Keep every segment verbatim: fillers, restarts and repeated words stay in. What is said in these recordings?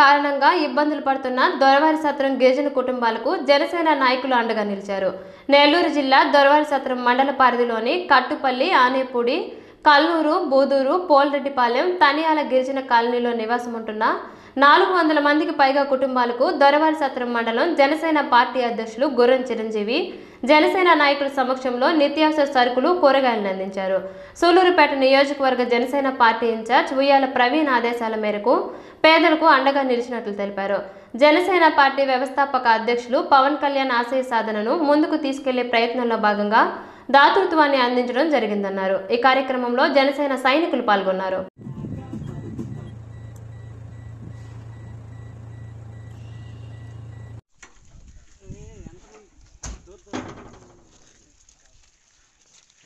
కారణంగా ఇబ్బందులు పడుతున్న దొరవారిసత్రం గిరిజన కుటుంబాలకు జనసేన నాయకులు అండగా నిలిచారు. నెల్లూరు జిల్లా దొరవారిసత్రం మండల పరిధిలోని కట్టుపల్లి, అనేపూడి, కల్లూరు, బూదురు, పొలిరెడ్డి పాళెం, తనియాలి గిరిజన కాలనీలో నివాసం ఉంటున్న నాలుగు వందల మందికి పైగా కుటుంబాలకు దొరవారిసత్రం మండలం జనసేన పార్టీ అధ్యక్షులు గుర్రం చిరంజీవి జనసేన నాయకుల సమక్షంలో నిత్యావసర సరుకులు, కూరగాయలను అందించారు. సూలూరుపేట నియోజకవర్గ జనసేన పార్టీ ఇన్ఛార్జ్ ఉయ్యాల ప్రవీణ్ ఆదేశాల మేరకు పేదలకు అండగా నిలిచినట్లు తెలిపారు. జనసేన పార్టీ వ్యవస్థాపక అధ్యక్షులు పవన్ కళ్యాణ్ ఆశయ సాధనను ముందుకు తీసుకెళ్లే ప్రయత్నంలో భాగంగా దాతృత్వాన్ని అందించడం జరిగిందన్నారు. ఈ కార్యక్రమంలో జనసేన సైనికులు పాల్గొన్నారు.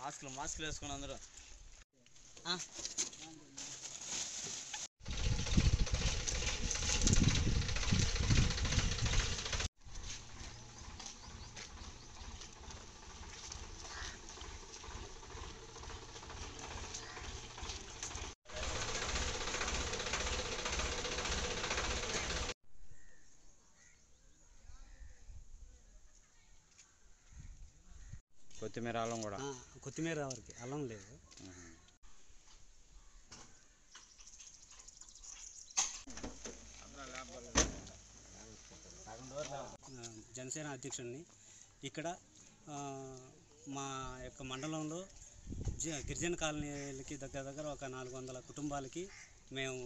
మాస్కులు మాస్కులు వేసుకుని అందరూ కొత్తిమీర అల్లం కూడా కొత్తిమీర వరకు అల్లం లేదు. జనసేన అధ్యక్షుడిని ఇక్కడ మా యొక్క మండలంలో గిరిజన కాలనీలకి దగ్గర దగ్గర ఒక నాలుగు వందల కుటుంబాలకి మేము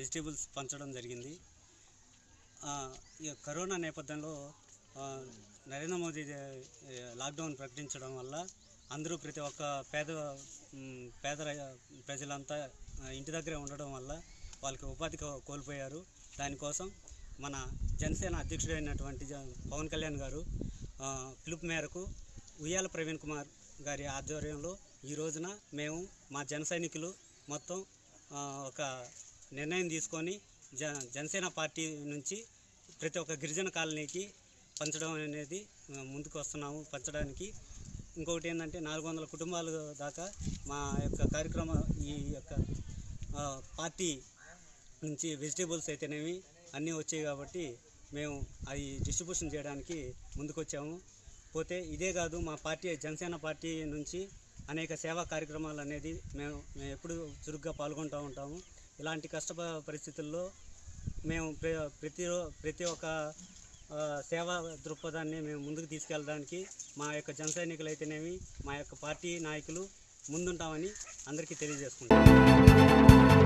వెజిటేబుల్స్ పంచడం జరిగింది. ఈ కరోనా నేపథ్యంలో నరేంద్ర మోదీ లాక్డౌన్ ప్రకటించడం వల్ల అందరూ ప్రతి ఒక్క పేద పేద ప్రజలంతా ఇంటి దగ్గరే ఉండడం వల్ల వాళ్ళకి ఉపాధి కోల్పోయారు. దానికోసం మన జనసేన అధ్యక్షుడైనటువంటి పవన్ కళ్యాణ్ గారు పిలుపు మేరకు ఉయ్యాల ప్రవీణ్ కుమార్ గారి ఆధ్వర్యంలో ఈ రోజున మేము మా జన సైనికులు మొత్తం ఒక నిర్ణయం తీసుకొని జ జనసేన పార్టీ నుంచి ప్రతి ఒక్క గిరిజన కాలనీకి పంచడం అనేది ముందుకు వస్తున్నాము. పంచడానికి ఇంకొకటి ఏంటంటే నాలుగు వందల కుటుంబాల దాకా మా యొక్క కార్యక్రమం ఈ యొక్క పార్టీ నుంచి వెజిటేబుల్స్ అయితేనేవి అన్నీ వచ్చాయి కాబట్టి మేము అవి డిస్ట్రిబ్యూషన్ చేయడానికి ముందుకొచ్చాము. పోతే ఇదే కాదు, మా పార్టీ జనసేన పార్టీ నుంచి అనేక సేవా కార్యక్రమాలు అనేది మేము మేము ఎప్పుడు చురుగ్గా పాల్గొంటూ ఉంటాము. ఇలాంటి కష్ట పరిస్థితుల్లో మేము ప్రతి ప్రతి ఒక్క సేవా దృక్పథాన్ని మేము ముందుకు తీసుకెళ్ళడానికి మా యొక్క జన సైనికులు అయితేనేమి మా యొక్క పార్టీ నాయకులు ముందుంటామని అందరికీ తెలియజేసుకుంటాం.